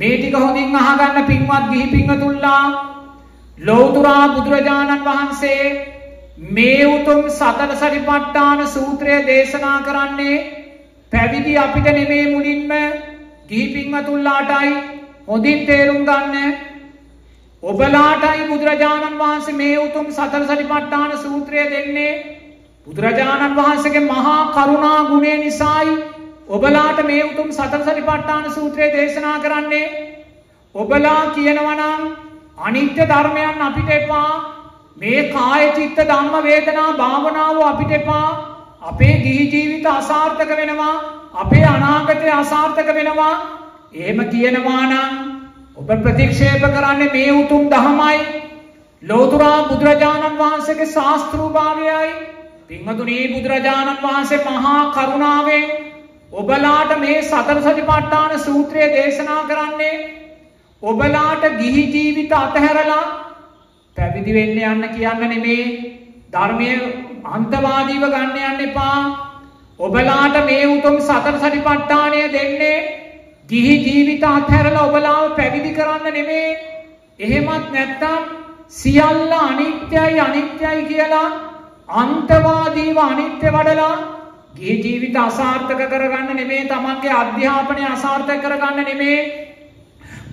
මේතික හොඳින් අහගන්න පින්වත් ගිහි පින්වතුන්ලා ලෞතුරා බුදුරජාණන් වහන්සේ මේ උතුම් සතර සතිපට්ඨාන සූත්‍රය දේශනා කරන්නේ පැවිදි අපිට නෙමේ මුලින්ම ගිහි පින්වතුන්ලාටයි හොඳින් තේරුම් ගන්න ඔබලාටයි බුදුරජාණන් වහන්සේ මේ උතුම් සතර සතිපට්ඨාන සූත්‍රය දෙන්නේ බුදුරජාණන් වහන්සේගේ මහා කරුණා ගුණය නිසායි ඔබලාට මේ උතුම් සතර සතිපට්ඨාන සූත්‍රය දේශනා කරන්නේ ඔබලා කියනවා නම් අනිත්‍ය ධර්මයන් අපිට එපා මේ කාය චිත්ත ධම්ම වේදනා භාවනාව අපිට එපා අපේ ගිහි ජීවිත අසාර්ථක වෙනවා අපේ අනාගතය අසාර්ථක වෙනවා එහෙම කියනවා නම් ඔබ ප්‍රතික්ෂේප කරන්නේ මේ උතුම් ධහමයි ලෞතර බුදුරජාණන් වහන්සේගේ ශාස්ත්‍රූභාවයයි පින්වතුනි බුදුරජාණන් වහන්සේ මහා කරුණාවෙන් ඔබලාට මේ සතර සතිපට්ඨාන සූත්‍රය දේශනා කරන්නේ ඔබලාට ගිහි ජීවිත අතහැරලා පැවිදි වෙන්න යන්න කියන්න නෙමේ ධර්මයේ අන්තවාදීව ගන්න යන්න එපා ඔබලාට මේ උතුම් සතර සතිපට්ඨානය දෙන්නේ ගිහි ජීවිත අතහැරලා ඔබලාව පැවිදි කරන්න නෙමේ එහෙමත් නැත්තම් සියල්ල අනිත්‍යයි අනිත්‍යයි කියලා අන්තවාදීව අනිත්‍ය වඩලා ගිහි ජීවිත අසාර්ථක කරගන්න නෙමේ තමන්ගේ අධ්‍යාපනය අසාර්ථක කරගන්න නෙමේ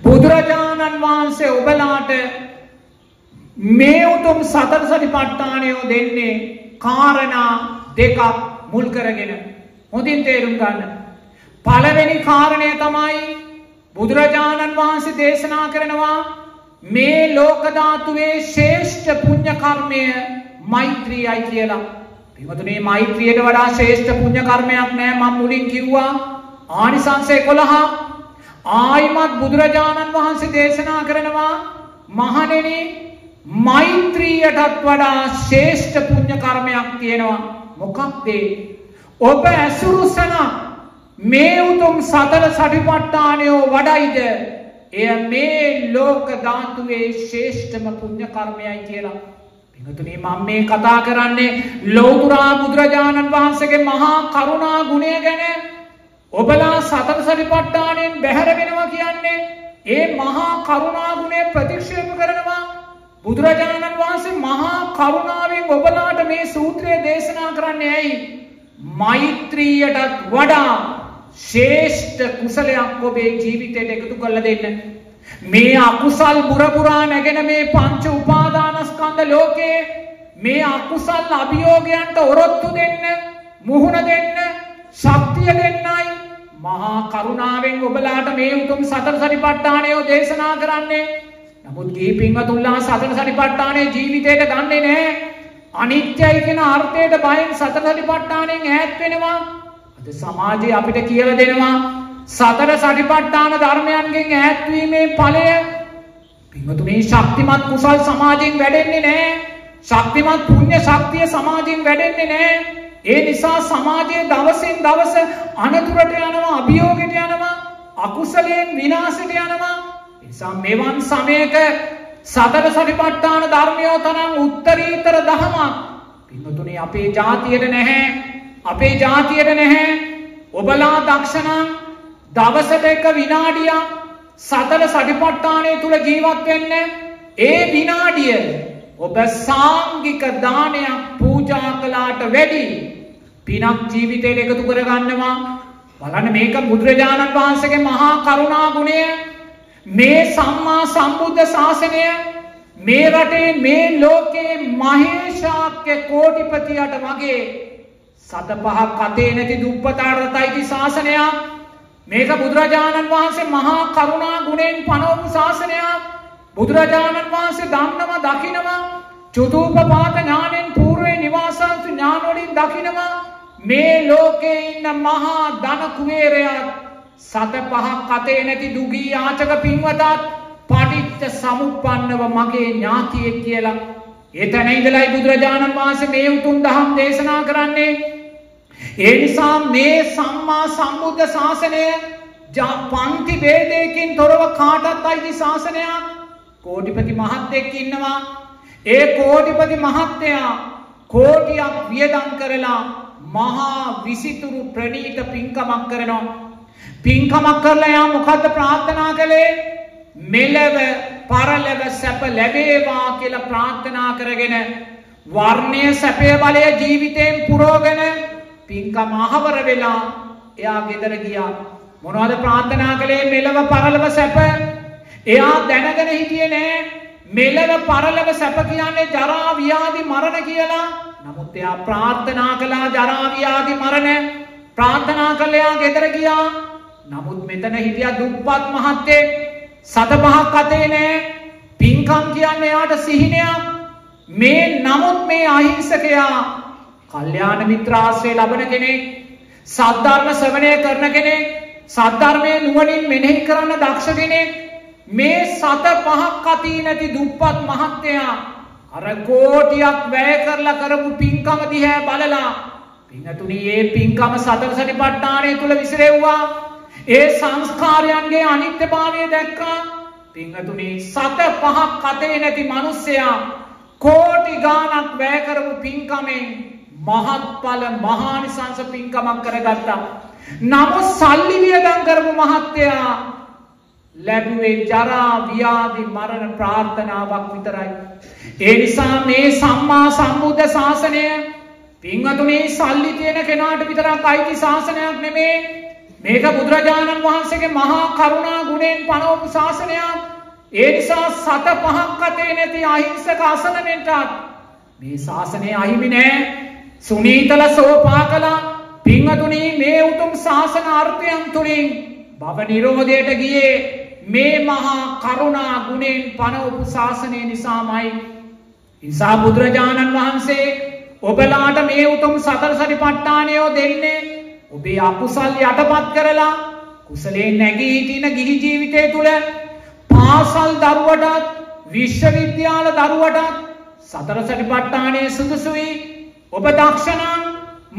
බුදුරජාණන් වහන්සේ ඔබලාට මේ උතුම් සතර සතිපට්ඨානය දෙන්නේ කාරණා දෙකක් මුල් කරගෙන හොඳින් තේරුම් ගන්න පළවෙනි කාරණය තමයි බුදුරජාණන් වහන්සේ දේශනා කරනවා මේ ලෝක ධාතුවේ ශ්‍රේෂ්ඨ පුණ්‍ය කර්මය මෛත්‍රියයි කියලා පින්වතුනි මෛත්‍රියට වඩා ශ්‍රේෂ්ඨ පුණ්‍ය කර්මයක් නැහැ මම මුලින් කිව්වා ආනිසංස 11 ආයිමත් බුදුරජාණන් වහන්සේ දේශනා කරනවා මහණෙනි මෛත්‍රියටත් වඩා ශ්‍රේෂ්ඨ පුණ්‍ය කර්මයක් තියෙනවා මොකක්ද ඔබ අසුරුසන මේ උතුම් සතර සතිපට්ඨානය වඩයිද එය මේ ලෝක ධාතුවේ ශ්‍රේෂ්ඨම පුණ්‍ය කර්මයයි කියලා පින්වතුනි මම මේ කතා කරන්නේ ලෞතර බුදුරජාණන් වහන්සේගේ මහා කරුණා ගුණය ගැන ඔබලා සතර සතිපට්ඨාණයෙන් බැහැර වෙනවා කියන්නේ ඒ මහා කරුණා ගුණය ප්‍රතික්ෂේප කරනවා බුදුරජාණන් වහන්සේ මහා කරුණාවෙන් ඔබලාට මේ සූත්‍රය දේශනා කරන්නේ ඇයි මෛත්‍රියටත් වඩා ශ්‍රේෂ්ඨ කුසලයක් ඔබේ ජීවිතයට එකතු කරලා දෙන්න මේ අකුසල් බුරපුරා නැගෙන මේ පංච උපාදානස්කන්ධ ලෝකේ මේ අකුසල් අභියෝගයන්ට ඔරොත්තු දෙන්න මුහුණ දෙන්න ශක්තිය දෙන්නයි මහා කරුණාවෙන් ඔබලාට මේ උතුම් සතර සතිපට්ඨානය දේශනා කරන්නේ නමුත් ගිහි පින්වතුන්ලා සතර සතිපට්ඨානය ජීවිතයට ගන්නෙ නැහැ අනිත්‍යයි කියන අර්ථයට බයෙන් සතර සතිපට්ඨානයෙන් ඈත් වෙනවා අද සමාජය අපිට කියලා දෙනවා සතර සතිපට්ඨාන ධර්මයන්ගෙන් ඈත්වීමේ ඵලය පින්වතුනි ශක්තිමත් කුසල් සමාජයෙන් වැඩෙන්නේ නැහැ ශක්තිමත් පුණ්‍ය ශක්තිය සමාජයෙන් වැඩෙන්නේ නැහැ ඒ නිසා සමාජයේ දවසින් දවස අනතුරට යනවා අභියෝගයට යනවා අකුසලයෙන් විනාශයට යනවා ඒ නිසා මෙවන් සමයක සතර සතිපට්ඨාන ධර්මය තරම් උත්තරීතර ධර්මයක් පින්වතුනි අපේ ජාතියට නැහැ අපේ ජාතියට නැහැ ඔබලා දක්ෂණා දවසට එක විනාඩියක් සතර සතිපට්ඨානය තුල ජීවත් වෙන්න ඒ විනාඩිය ඔබ සාංගික දානයක් පූජා කළාට වැඩි පිනක් ජීවිතයට එකතු කරගන්නවා බලන්න මේක බුදුරජාණන් වහන්සේගේ මහා කරුණා ගුණය මේ සම්මා සම්බුද්ධ ශාසනය මේ රටේ මේ ලෝකේ මහේශාක්‍ය කෝටිපතියට වගේ සත පහක් අතේ නැති දුප්පතාට රටයි ශාසනයක් මේක බුදුරජාණන් වහන්සේ මහා කරුණා ගුණයෙන් පනවපු ශාසනයක් බුදුරජාණන් වහන්සේ දන්නවා දකිනවා චතුප්පපාත ඥානෙන් పూర్වේ නිවාසාන්ත ඥානවලින් දකිනවා මේ ලෝකේ ඉන්න මහා ධන කුමේරයා සත පහක් අතේ නැති දුගී ආචක පින්වතත් පටිච්ච සමුප්පන්නව මගේ ඥාතියෙක් කියලා එතන ඉඳලයි බුදුරජාණන් වහන්සේ මේ උතුම් ධම් දේශනා කරන්නේ ඒ නිසා මේ සම්මා සම්බුද්ධ ශාසනය පන්ති ભેදයකින් තොරව කාටත් අයිති ශාසනයක් කෝටිපති මහත්තයෙක් ඉන්නවා ඒ කෝටිපති මහත්තයා කෝටියක් වියදම් කරලා මහා විසිතුරු ප්‍රණීත පින්කමක් කරනවා පින්කමක් කරලා යා මොකද්ද ප්‍රාර්ථනා කළේ මෙලව පරලව සැප ලැබේවා කියලා ප්‍රාර්ථනා කරගෙන වර්ණයේ සැපේ බලය ජීවිතයෙන් පුරවගෙන පින්කම ආවර වෙලා එයා ගෙදර ගියා මොනවද ප්‍රාර්ථනා කළේ මෙලව පරලව සැප එයා දැනගෙන හිටියේ නෑ මෙලව පරලව සැප කියන්නේ ජරා ව්‍යාධි මරණ කියලා නමුත් එයා ප්‍රාර්ථනා කළා ජරා ව්‍යාධි මරණ ප්‍රාර්ථනා කළා එයා ගෙදර ගියා නමුත් මෙතන හිටියා දුප්පත් මහත්තයෙක් සත පහක් අතේ නෑ පින්කම් කියන්නේ එයාට සිහිනයක් මේ නමුත් මේ අහිංසකයා කල්යාණ මිත්‍ර ආශ්‍රය ලබන කෙනෙක් සද්ධර්ම ශ්‍රවණය කරන කෙනෙක් සද්ධර්මයේ නුවණින් මෙනෙහි කරන දක්ෂ කෙනෙක් මේ සත පහක් අතී නැති දුප්පත් මහත්තයා අර කෝටියක් වැය කරලා කරපු පින්කම දිහා බලලා පින්තුණි මේ පින්කම සතර සතිපට්ඨානය තුල විසිරෙව්වා ඒ සංස්කාරයන්ගේ අනිත්‍යභාවය දැක්කා පින්තුණි සත පහක් අතේ නැති මිනිසයා कोटि गानक व्यय करवु पिंकमे महत्फल महानिशंस पिंकमक करगत्ता නමුත් සල්ලි වියදම් කරපු මහත්තයා ලැබුවේ ජරා ව්‍යාධි මරණ ප්‍රාර්ථනාවක් විතරයි ඒ නිසා මේ සම්මා සම්බුද්ධ ශාසනය පින්වතුනි සල්ලි තියෙන කෙනාට විතරක් අයිති ශාසනයක් නෙමේ මේක බුදුරජාණන් වහන්සේගේ මහා කරුණා ගුණයෙන් පනවපු ශාසනයක් ඒනිසා සත පහක් අතේ නැති අහිංසක අසලනෙන්ටත් මේ ශාසනය අහිමි නෑ සුනීතල සෝපාකලා පින්වතුනි මේ උතුම් ශාසන අර්ථයන් තුලින් භව නිරෝධයට ගියේ මේ මහා කරුණා ගුණෙන් පනවපු ශාසනය නිසාමයි ඉන්සා බුදුරජාණන් වහන්සේ ඔබලාට මේ උතුම් සතර සතිපට්ඨානය දෙන්නේ ඔබේ අකුසල් යටපත් කරලා කුසලයෙන් නැගී සිටින ගිහි ජීවිතය තුල ආසල් දරුවටත් විශ්වවිද්‍යාල දරුවටත් සතර සතිපට්ඨානයේ සුදුසුයි ඔබ දක්ෂණං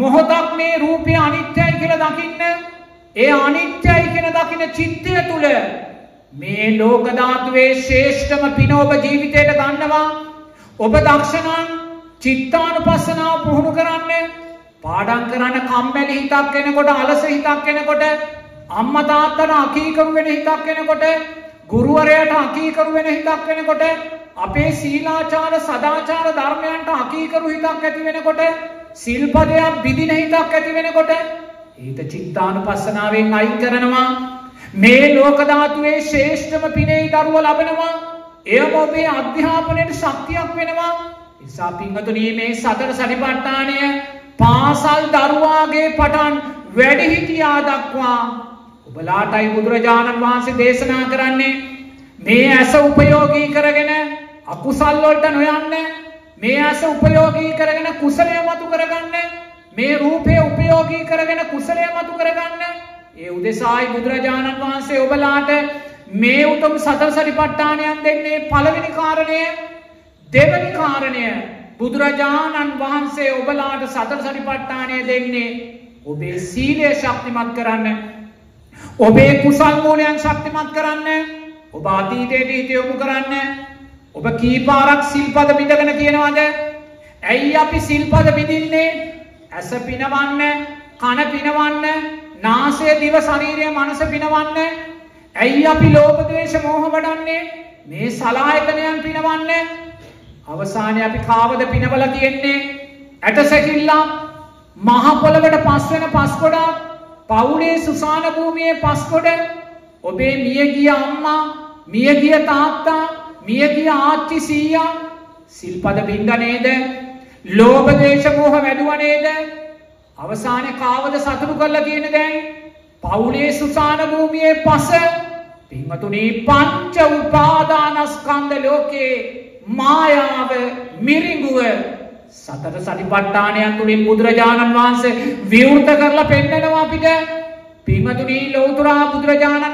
මොහොතක් මේ රූපය අනිත්‍යයි කියලා දකින්න ඒ අනිත්‍යයි කියන දකින්න චිත්තය තුල මේ ලෝක ධාතුවේ ශ්‍රේෂ්ඨම පින ඔබ ජීවිතයට ගන්නවා ඔබ දක්ෂණං චිත්තානුපස්සනාව පුහුණු කරන්න පාඩම් කරන්න කම්මැලි හිතක් එනකොට අලස හිතක් එනකොට අම්මා තාත්තට අකීකරු වෙන හිතක් එනකොට ගුරුවරයාට අකීකරු වෙන හිතක් වෙනකොට අපේ සීලාචාර සදාචාර ධර්මයන්ට අකීකරු හිතක් ඇති වෙනකොට සිල්පදයක් බිඳින හිතක් ඇති වෙනකොට ඊට චිත්තානුපස්සනාවෙන් අයින් කරනවා මේ ලෝක ධාතුවේ ශ්‍රේෂ්ඨම පිනේ දරුව ලබනවා එයම ඔබේ අධ්‍යාපනයේ ශක්තියක් වෙනවා නිසා පින්වතුනි මේ සතර සතිපට්ඨානය පාසල් දරුවාගේ පටන් වැඩිහිටියා දක්වා ඔබලාටයි බුදුරජාණන් වහන්සේ දේශනා කරන්නේ මේ ඇස උපයෝගී කරගෙන අකුසල් වලට නොයන්න මේ ඇස උපයෝගී කරගෙන කුසලය මතු කරගන්න මේ රූපය උපයෝගී කරගෙන කුසලය මතු කරගන්න ඒ උදෙසායි බුදුරජාණන් වහන්සේ ඔබලාට මේ උතුම් සතර සතිපට්ඨානයන් දෙන්නේ පළවෙනි කාරණය දෙවෙනි කාරණය බුදුරජාණන් වහන්සේ ඔබලාට සතර සතිපට්ඨානය දෙන්නේ ඔබේ සීලය ශක්තිමත් කරන්න ඔබේ කුසල් මූලයන් ශක්තිමත් කරන්න ඔබ අතීතයට හිත යොමු කරන්න ඔබ කීපාරක් සිල්පද බිඳගෙන කියනවාද ඇයි අපි සිල්පද බිඳින්නේ ඇස පිනවන්න කන පිනවන්න නාසය දිව ශරීරය මනස පිනවන්න ඇයි අපි ලෝභ ද්වේෂ මෝහ වඩන්නේ මේ සලායතනයන් පිනවන්න අවසානයේ අපි කාවද පිනවලා තියන්නේ ඇටසැකිල්ල මහ පොළවට පස් වෙන පස් කොටක් පවුලේ සුසාන භූමියේ පස්කොඩ ඔබේ මියගිය අම්මා මියගිය තාත්තා මියගිය ආච්චි සීයා සිල්පද බින්ද නේද ලෝභ දේශ මොහ වැඩුවා නේද අවසානයේ කාවද සතුටු කරලා කියන්නේ දැන් පවුලේ සුසාන භූමියේ පස පින්වතුනි පංච උපාදානස්කන්ධ ලෝකේ මායාව මිරිඟුව සතර සතිපට්ඨානයන් තුලින් බුදුරජාණන් වහන්සේ විවෘත කරලා පෙන්නනවා අපිට පින්වතුනි ලෞතර බුදුරජාණන්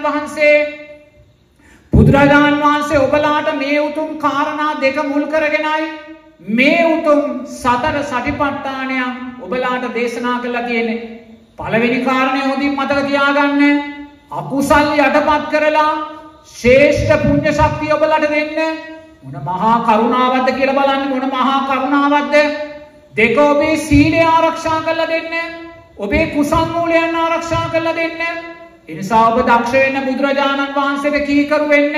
වහන්සේ ඔබලාට මේ උතුම් කාරණා දෙක මුල් කරගෙනයි මේ උතුම් සතර සතිපට්ඨානයන් ඔබලාට දේශනා කළා කියන්නේ පළවෙනි කාරණේ හොඳින් මතක තියාගන්න අකුසල් යටපත් කරලා ශ්‍රේෂ්ඨ පුණ්‍ය ශක්තිය ඔබලාට දෙන්න මොන මහා කරුණාවක්ද කියලා බලන්න මොන මහා කරුණාවක්ද දෙක ඔබේ සීලය ආරක්ෂා කරලා දෙන්න ඔබේ කුසල් මූලයන් ආරක්ෂා කරලා දෙන්න එනිසා ඔබ දක්ෂ වෙන්න බුදුරජාණන් වහන්සේට කීකරු වෙන්න,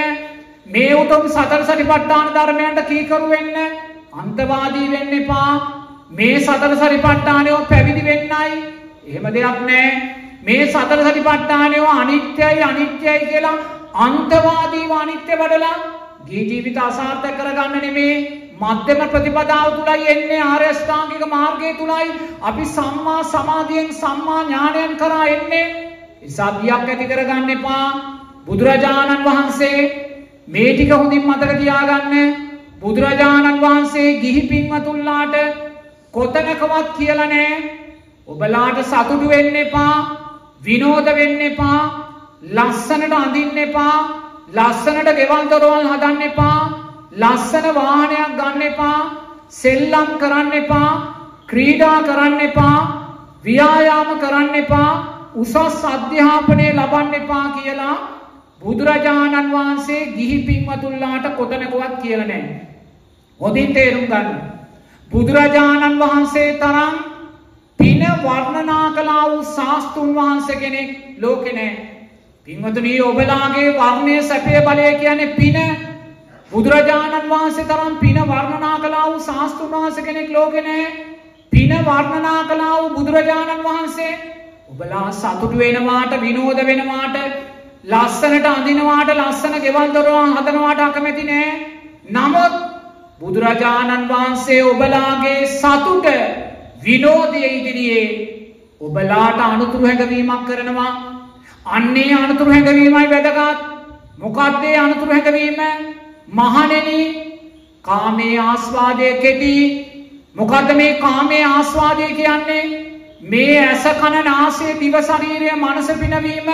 මේ උතුම් සතර සතිපට්ඨාන ධර්මයන්ට කීකරු වෙන්න, අන්තවාදී වෙන්න එපා. මේ සතර සතිපට්ඨානය පැවිදි වෙන්නයි, එහෙම දෙයක් නැහැ. මේ සතර සතිපට්ඨානය අනිත්‍යයි අනිත්‍යයි කියලා අන්තවාදීව අනිත්‍ය වඩලා ගී ජීවිත අසාර්ථක කරගන්න නෙමේ. මධ්‍යම ප්‍රතිපදාව තුලයි එන්නේ, ආර්ය අෂ්ටාංගික මාර්ගය තුලයි අපි සම්මා සමාධියෙන් සම්මා ඥාණයෙන් කරා එන්නේ. ඉසාදියක් ඇති කරගන්න එපා. බුදුරජාණන් වහන්සේ මේ ටික හොඳින් මතක තියාගන්න. බුදුරජාණන් වහන්සේ ගිහි පින්වතුන්ලාට කොතනකවත් කියලා නැහැ ඔබලාට සතුටු වෙන්න එපා, විනෝද වෙන්න එපා, ලස්සනට අඳින්න එපා, ලස්සනට ගෙවල් දොරවල් හදන්න එපා, ලස්සන වාහනයක් ගන්න එපා, සෙල්ලම් කරන්න එපා, ක්‍රීඩා කරන්න එපා, ව්‍යායාම කරන්න එපා, උසස් අධ්‍යාපනය ලබන්න එපා කියලා බුදුරජාණන් වහන්සේ ගිහි පින්වතුන්ලාට කොතනකවත් කියලා නැහැ. හොඳින් තේරුම් ගන්න. බුදුරජාණන් වහන්සේ තරම් පින වර්ණනා කළා වූ ශාස්තුන් වහන්සේ කෙනෙක් ලෝකේ නැහැ. පින්වතුනි, ඔබලාගේ වර්ණයේ සැපේ බලය කියන්නේ පින. බුදුරජාණන් වහන්සේ තරම් පින වර්ණනා කළා වූ ශාස්ත්‍රුන් වහන්සේ කෙනෙක් ලෝකේ නැහැ. පින වර්ණනා කළා වූ බුදුරජාණන් වහන්සේ ඔබලා සතුටු වෙනවාට, විනෝද වෙනවාට, ලස්සනට අඳිනවාට, ලස්සන ගෙවල් දොරවල් හදනවාට අකමැති නැහැ. නමුත් බුදුරජාණන් වහන්සේ ඔබලාගේ සතුට විනෝදයේ ඉදිරියේ ඔබලාට අනුතුරු හැඟවීමක් කරනවා. අන්නේ අනතුරු හැඟවීමයි වැදගත්. මොකද්ද ඒ අනතුරු හැඟවීම? මහණෙනි, කාමයේ ආස්වාදය කෙටි. මොකද්ද මේ කාමයේ ආස්වාදය කියන්නේ? මේ ඇස, කන, නාසය, දිව, ශරීරය, මනස පිනවීම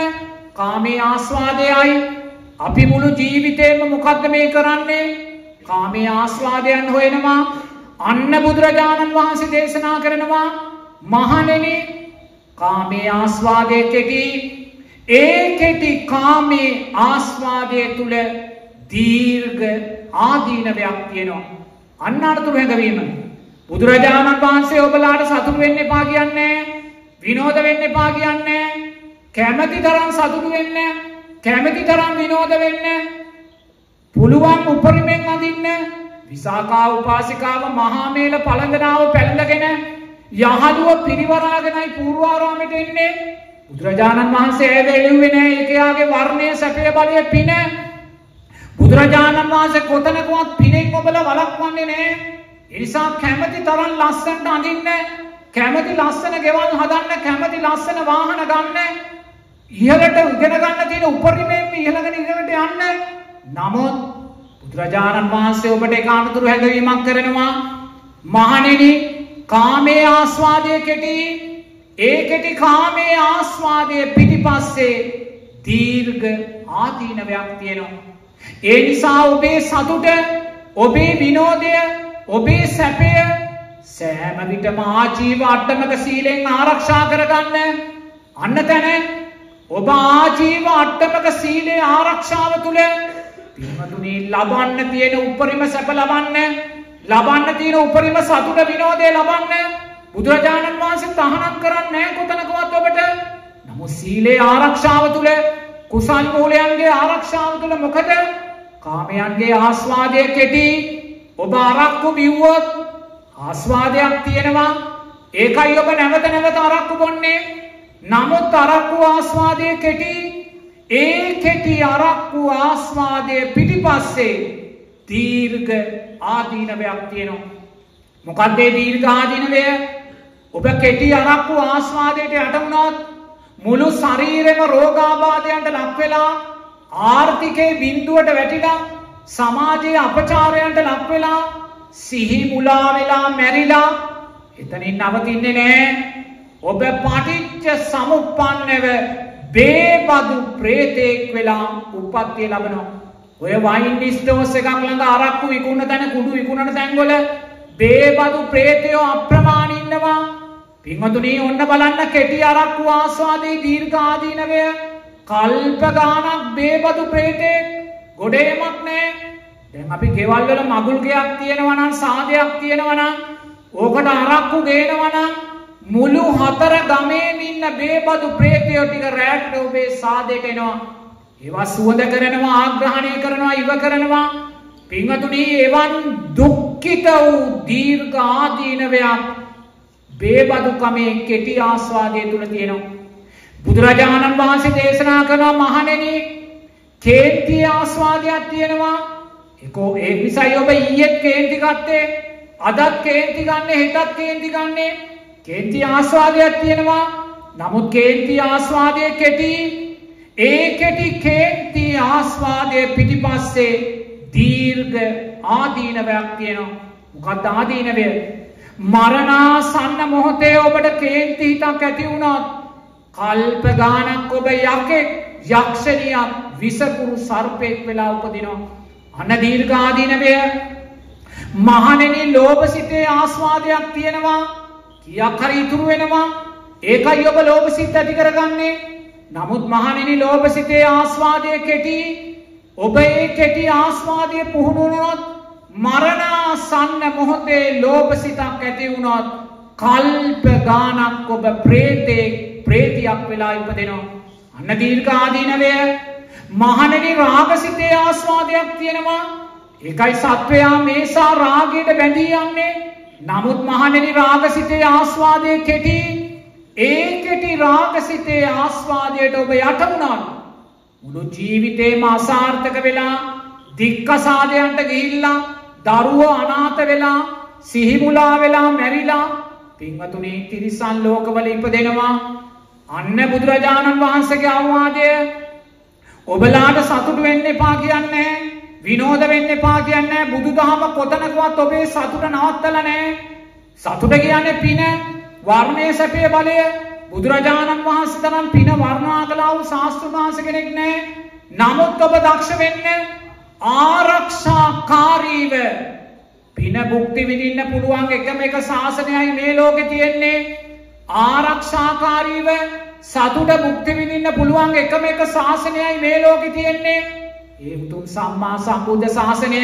කාමයේ ආස්වාදයයි. අපි මුළු ජීවිතේම මොකද්ද මේ කරන්නේ? කාමයේ ආස්වාදයන් හොයනවා. අන්න බුදුරජාණන් වහන්සේ දේශනා කරනවා, මහණෙනි, කාමයේ ආස්වාදය කෙටි. ඒ කෙටි කාමයේ ආස්වාදය තුළ දීර්ඝ ආදීනවයක් තියෙනවා. අන්න අනතුරු හැඟවීම. බුදුරජාණන් වහන්සේ ඔබලාට සතුටු වෙන්න එපා කියන්නේ, විනෝද වෙන්න එපා කියන්නේ, කැමැති තරම් සතුටු වෙන්න, කැමැති තරම් විනෝද වෙන්න, පුළුවන් උපරිමයෙන් අඳින්න. විසාකා උපාසිකාව මහාමේල පළඳනාව පැළඳගෙන යහළුව පිරිවරාගෙනයි පූර්වාරාමයට එන්නේ. බුදුරජාණන් වහන්සේ ඇද එළුවේ නැහැ. ඒකයාගේ වර්ණයේ සැපේ බලයේ පින. බුදුරජාණන් වහන්සේ කොතනකවත් පිනෙන් ඔබලා වළක්වන්නේ නැහැ. ඒ නිසා කැමැති තරම් ලස්සනට අඳින්න, කැමැති ලස්සන ගෙවල් හදන්න, කැමැති ලස්සන වාහන ගන්න, ඉහළට උගෙන ගන්න තියෙන උපරිමයෙන්ම ඉහළගෙන ඉහළට යන්න. නමුත් බුදුරජාණන් වහන්සේ ඔබට ඒක අනුතුරු හැඟවීමක් කරනවා. මහණෙනි, කාමයේ ආස්වාදයේ කෙටි. ඒකටි කාමයේ ආස්වාදයේ පිටිපස්සේ දීර්ඝ ආදීනවයක් තියෙනවා. ඒ නිසා ඔබේ සතුට, ඔබේ විනෝදය, ඔබේ සැපය සෑම විටම ආජීව අට්ඨමක සීලෙන් ආරක්ෂා කරගන්න. අන්න තැන ඔබ ආජීව අට්ඨමක සීලේ ආරක්ෂාව තුළ පින්වතුනි ලබන්න තියෙන උපරිම සැප ලබන්න, ලබන්න තියෙන උපරිම සතුට විනෝදය ලබන්න බුදුරජාණන් වහන්සේ තහනම් කරන්නේ නැහැ කොතනකවත් ඔබට. නමුත් සීලේ ආරක්ෂාව තුළ, කුසල් මූලයන්ගේ ආරක්ෂාව තුළ මොකද? කාමයන්ගේ ආස්වාදය කෙටි. ඔබ අරක්කු බිව්වොත් ආස්වාදයක් තියෙනවා. ඒකයි ඔබ නැවත නැවත අරක්කු බොන්නේ. නමුත් අරක්කු ආස්වාදය කෙටි. ඒ කෙටි අරක්කු ආස්වාදයේ පිටිපස්සේ දීර්ඝ ආදීනවයක් තියෙනවා. මොකද්ද ඒ දීර්ඝ ආදීනවය? ඔබ කෙටි අරක්කු ආස්වාදයට යට වුණොත් මුළු ශරීරෙම රෝගාබාධයන්ට ලක් වෙලා, ආර්ථිකයේ බිඳුවට වැටිලා, සමාජයේ අපචාරයන්ට ලක් වෙලා, සිහි මුලා වෙලා මැරිලා එතනින් නවතින්නේ නැහැ. ඔබ පටිච්ච සමුප්පන්නව බේබදු ප්‍රේතෙක් වෙලා උපත්ති ලබනවා. ඔය වයින් ඩිස්ටෝස් එකක් ළඟ අරක්කු විකුණන තැන, කුඩු විකුණන තැන්වල බේබදු ප්‍රේතයෝ අප්‍රමාණ ඉන්නවා. පින්වතුනි, ඔන්න බලන්න කෙටි අරක්කු ආස්වාදේ දීර්ඝ ආදීනවය. කල්ප ගානක් බේබදු ප්‍රේතෙක් ගොඩේමක් නැහැ. දැන් අපි ගෙවල් වල මගුල් ගයක් තියෙනවා නම්, සාදයක් තියෙනවා නම්, ඕකට අරක්කු ගේනවා නම්, මුළු හතර ගමේම ඉන්න බේබදු ප්‍රේතයෝ ටික රැට්ට ඔබේ සාදයට එනවා. ඒවා සුවඳ කරනවා, ආග්‍රහණය කරනවා, ඉව කරනවා. පින්වතුනි, එවන් දුක්ඛිත වූ දීර්ඝ ආදීනවයක් බේබදු කමේ කෙටි ආස්වාදයේ තුල තියෙනවා. බුදුරජාණන් වහන්සේ දේශනා කරනවා, මහණෙනි, කේන්ති ආස්වාදයක් තියෙනවා. ඒකෝ ඒ නිසා ඔබ ඊයේ කේන්ති ගත්තේ, අදත් කේන්ති ගන්නෙ, හෙටත් කේන්ති ගන්නෙ. කේන්ති ආස්වාදයක් තියෙනවා. නමුත් කේන්ති ආස්වාදයේ කෙටි, ඒ කෙටි කේන්ති ආස්වාදයේ පිටිපස්සේ දීර්ඝ ආදීනවයක් තියෙනවා. මොකක්ද ආදීනවය? මරණාසන්න මොහොතේ ඔබට කේන්ති හිතක් ඇති වුණා. කල්ප ගානක් ඔබ යකෙක්, යක්ෂණියක්, විසකුරු සර්පෙක් වෙලා උපදිනවා. අන්න දීර්ඝ ආදීනවය. මහණෙනි, ලෝභ සිතේ ආස්වාදයක් තියෙනවා. කීයක් හරි ඉතුරු වෙනවා. ඒකයි ඔබ ලෝභ සිත ඇති කරගන්නේ. නමුත් මහණෙනි, ලෝභ සිතේ ආස්වාදයේ කෙටි. ඔබ ඒ කෙටි ආස්වාදයේ පුහුණු වුණොත්, මරණාසන්න මොහොතේ ලෝභ සිතක් ඇති වුණොත්, කල්ප ගානක් ඔබ ප්‍රේතෙක්, ප්‍රේතියක් වෙලා ඉපදෙනවා. අන්න දීර්ඝ ආදීනවය. මහණෙනි, රාගසිතේ ආස්වාදයක් තියෙනවා. ඒකයි සත්වයා මේසා රාගයට බැඳී යන්නේ. නමුත් මහණෙනි, රාගසිතේ ආස්වාදයේ කෙටි. ඒ කෙටි රාගසිතේ ආස්වාදයට ඔබ යට වුණා. මුළු ජීවිතේම අසාර්ථක වෙලා, දික්කසාදයන්ට ගිහිල්ලා, දරුවෝ අනාථ වෙලා, සිහිමුලා වෙලා මැරිලා, පින්වතුනි, තිරිසන් ලෝකවල ඉපදෙනවා. අන්න බුදුරජාණන් වහන්සේගේ අවවාදය. ඔබලාට සතුටු වෙන්න එපා කියන්නේ, විනෝද වෙන්න එපා කියන්නේ. බුදුදහම කොතනකවත් ඔබේ සතුට නවත්තලා නැහැ. සතුට කියන්නේ පින, වර්ණයේ සැපේ බලය. බුදුරජාණන් වහන්සේ තරම් පින වර්ණනා කළා වූ ශාස්ත්‍ර වහන්සේ කෙනෙක් නැහැ. නමුත් ඔබ දක්ෂ වෙන්න, ආරක්ෂාකාරීව පින භුක්ති විඳින්න පුළුවන් එකම එක ශාසනයයි මේ ලෝකේ තියෙන්නේ. ආරක්ෂාකාරීව සතුට භුක්ති විඳින්න පුළුවන් එකම එක ශාසනයයි මේ ලෝකේ තියෙන්නේ. ඒ උතුම් සම්මා සම්බුද්ධ ශාසනය.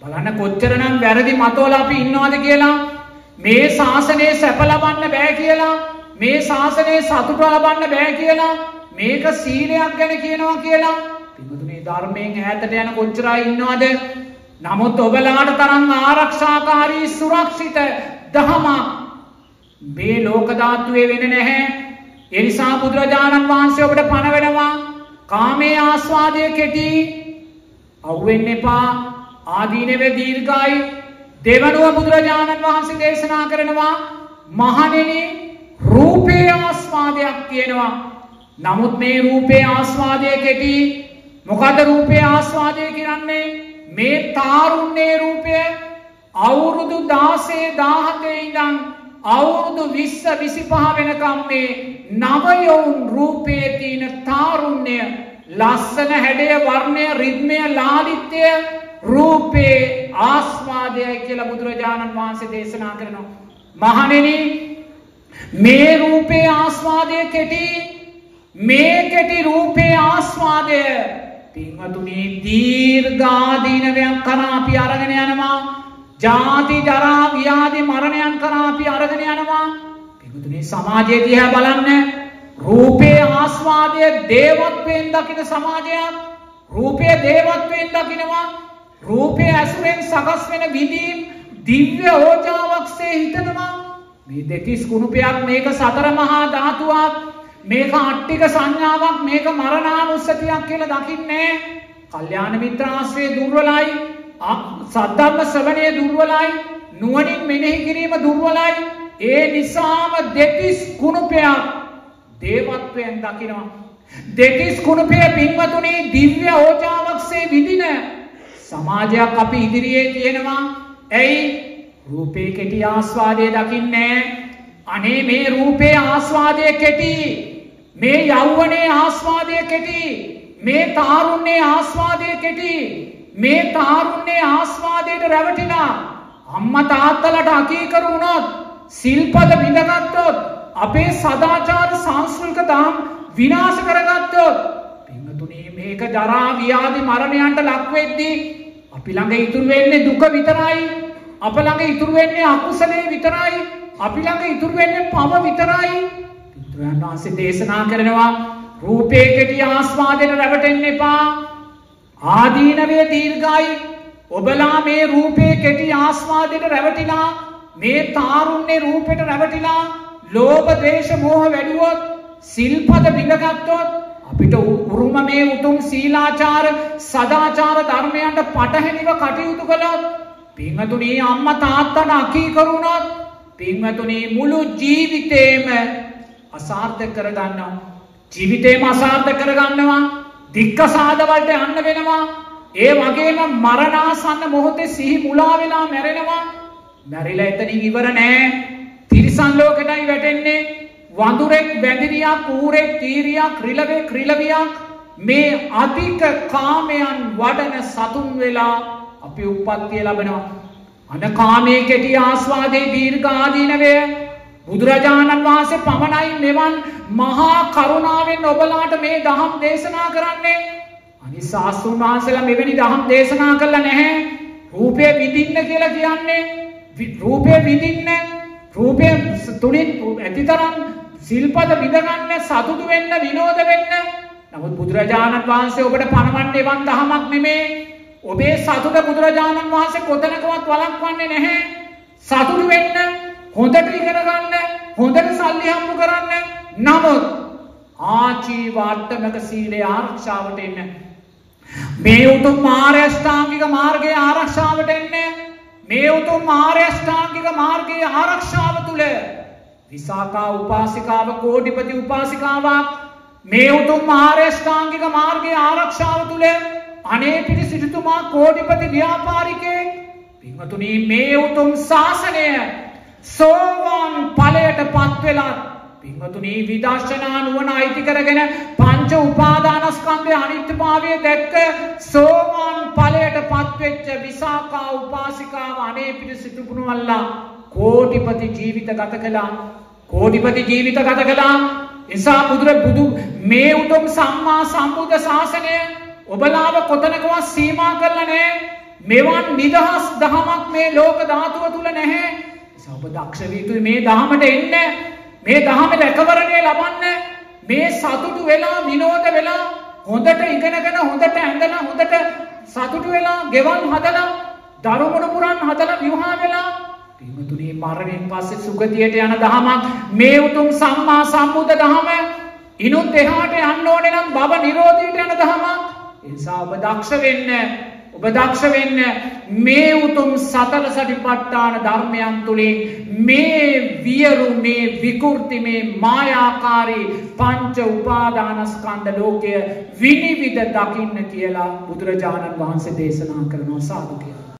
බලන්න කොච්චරනම් වැරදි මතවල අපි ඉන්නවද කියලා. මේ ශාසනයේ සැප ලබන්න බෑ කියලා, මේ ශාසනයේ සතුට ලබන්න බෑ කියලා, මේක සීලයක් ගැන කියනවා කියලා. පිටුතුනේ ධර්මයෙන් ඈතට යන කොච්චරයි ඉන්නවද? නමුත් ඔබලාට තරම් ආරක්ෂාකාරී සුරක්ෂිත දහමක් මේ ලෝක ධාතුවේ වෙන්නේ නැහැ. ඒ නිසා බුදුරජාණන් වහන්සේ ඔබට පණ වෙනවා. කාමයේ ආස්වාදයේ කෙටි, අවුෙන්න එපා. ආදීනවේ දීර්ඝයි. දෙවනුව බුදුරජාණන් වහන්සේ දේශනා කරනවා, මහණෙනි, රූපේ ආස්වාදයක් තියෙනවා. නමුත් මේ රූපේ ආස්වාදයේ කෙටි. මොකද රූපේ ආස්වාදය කියන්නේ? මේ තාරුණ්‍යයේ රූපය අවුරුදු 16 17 ඉඳන් අවුරුදු 20 25 වෙනකම් මේ නවයෝන් රූපයේ තියෙන තාරුණ්‍ය, ලස්සන හැඩය, වර්ණය, රිද්මය, ලාලිත්‍ය රූපේ ආස්වාදයයි කියලා බුදුරජාණන් වහන්සේ දේශනා කරනවා. මහණෙනි, මේ රූපේ ආස්වාදය කෙටි. මේ කෙටි රූපේ ආස්වාදය පින්වතුනි, දීර්ඝ ආදීනවයන් කරා අපි අරගෙන යනවා. ජාති, ජරා, ව්‍යාධි, මරණයන් කරා අපි අරගෙන යනවා. පින්වතුනි, සමාජයේ දිහා බලන්න. රූපේ ආස්වාදය දේවත්වයෙන් දකින සමාජයක්. රූපය දේවත්වයෙන් දකිනවා. රූපය ඇසුරෙන් සකස් වෙන විදීම් දිව්‍ය ඕජාවක්සේ හිතනවා. මේ දෙතිස් කුණුපයක්, මේක සතර මහා ධාතුවක්, මේක අට්ටික සංඥාවක්, මේක මරණානුස්සතියක් කියලා දකින්නේ. කල්යාණ මිත්‍ර ආශ්‍රය දුර්වලයි, සද්ධර්ම ශ්‍රවණය දුර්වලයි, නුවණින් මෙනෙහි කිරීම දුර්වලයි. ඒ නිසාම දෙතිස් කුණුපයක් දේවත්වයෙන් දකිනවා. දෙතිස් කුණුපයේ පින්වතුනි, දිව්‍ය ඕජාවක්සේ විඳින සමාජයක් අපි ඉදිරියේ තියෙනවා. ඇයි? රූපේ කෙටි ආස්වාදය දකින්නේ. අනේ, මේ රූපේ ආස්වාදය කෙටි, මේ යෞවනයේ ආස්වාදය කෙටි, මේ තාරුණ්‍යයේ ආස්වාදය කෙටි. මේ තාරුණ්‍යයේ ආස්වාදයට රැවටිලා අම්මා තාත්තලට අකීකරු වුණොත්, සිල්පද බිඳගත්තොත්, අපේ සදාචාර සංස්කෘතික ධම් විනාශ කරගත්තොත්, පින්තුණී, මේක ජරා, ව්‍යාධි, මරණයන්ට ලක් වෙද්දී අපි ළඟ ඉතුරු වෙන්නේ දුක විතරයි. අප ළඟ ඉතුරු වෙන්නේ අකුසලයේ විතරයි. අපි ළඟ ඉතුරු වෙන්නේ පව විතරයි. බුදුරජාණන් වහන්සේ දේශනා කරනවා රූපේ කෙටි ආස්වාදයෙන් රැවටෙන්න එපා. ආදීනවේ දීර්ඝයි. ඔබලා මේ රූපේ කෙටි ආස්වාදයෙන් රැවටිලා මේ තාරුණ්‍ය රූපෙට රැවටිලා ලෝභ ද්වේෂ මෝහ වැඩිවොත් සිල්පද බිඳගත්තොත් අපිට උරුම මේ උතුම් සීලාචාර සදාචාර ධර්මයන්ට පටහැනිව කටයුතු කළොත් පින්වතුනි අම්මා තාත්තාට අකී කරුණොත් පින්වතුනි මුළු ජීවිතේම අසාර්ථක කරගන්නවා ජීවිතේම අසාර්ථක කරගන්නවා දික්කසාද වලට යන්න වෙනවා ඒ වගේම මරණාසන්න මොහොතේ සිහි මුලා වෙලා මැරෙනවා මැරිලා එතනින් ඉවර නෑ තිරිසන් ලෝකෙටයි වැටෙන්නේ වඳුරෙක් වැඳිරියක් ඌරෙක් තීරියක් රිලවෙක් රිලවියක් මේ අධික කාමයන් වඩන සතුන් වෙලා අපි උප්පත්තිය ලබනවා අන කාමයේ කෙටි ආස්වාදේ දීර්ඝ ආදීනවය බුදුරජාණන් වහන්සේ පමණයි මෙවන් මහා කරුණාවෙන් ඔබලාට මේ ධම් දේශනා කරන්නේ අනිසාසුන් වහන්සේලා මෙවැනි ධම් දේශනා කළා නැහැ රූපේ විඳින්න කියලා කියන්නේ රූපේ විඳින්න රූපේ තුලින් ඇතිතරම් සිල්පද විඳගන්න සතුටු වෙන්න විනෝද වෙන්න නමුත් බුදුරජාණන් වහන්සේ ඔබට පණවන්නේ වන් දහමක් නෙමේ ඔබේ සතුට බුදුරජාණන් වහන්සේ කොතනකවත් වළක්වන්නේ නැහැ සතුටු වෙන්න හොඳට ඉගෙන ගන්න හොඳට සල්ලි හම්බ කරන්න නමුත් ආචීවාර්ථමක සීලේ ආරක්ෂාවට එන්න මේ උතුම් මාර්ග ශ්‍රාංගික මාර්ගයේ ආරක්ෂාවට එන්න මේ උතුම් මාර්ග ශ්‍රාංගික මාර්ගයේ ආරක්ෂාව තුල विशाखा उपासिकाव कोटिपति उपासिकाव मे उतुम आरेष्टांगिक मार्गे आरक्षाव तुले अनेपिति सिटुमा कोटिपति व्यापारिके पिंगतुनी मे उतुम शासने सोवान फलयट पत् वेला पिंगतुनी विदर्शना नुवण ऐति करගෙන पंच उपादानस्कंधे अनित्यभावये දැක්ක सोवान फलयट पत् වෙච්ච विशाखा उपासिकाव अनेपिति सिटुपुनु वल्ला कोटिपति जीवित गत कला कोटिपति जीवित गत कला ऐसा බුදුර බුදු මේ උතුම් සම්මා සම්බුද්ධ ශාසනය ඔබලාව කොතනකවත් සීමා කරලා නැහැ මෙවන් නිදහස් දහමක් මේ ලෝක ධාතුව තුල නැහැ ඒසම ඔබ දක්ෂ වීතුයි මේ දහමට එන්න මේ දහමේ රැකවරණය ලබන්න මේ සතුටු වෙලා විනෝද වෙලා හොඳට ඉගෙනගෙන හොඳට ඇඳලා හොඳට සතුටු වෙලා ගෙවන් හදලා දරුමුණු පුරන් හදලා විවාහ වෙලා පින්වතුනි මරණයෙන් පස්සේ සුගතියට යන දහමක් මේ උතුම් සම්මා සම්බුද්ධ දහම ඉනුත් එහාට යන්න ඕනේ නම් බව නිරෝධයට යන දහමක් ඒ නිසා ඔබ දක්ෂ වෙන්න මේ උතුම් සතර සටිපට්ඨාන ධර්මයන් තුලින් මේ වියරු මේ විකෘති මේ මායාකාරී පංච උපාදානස්කන්ධ ලෝකය විනිවිද දකින්න කියලා බුදුරජාණන් වහන්සේ දේශනා කරනවා සාදු කියලා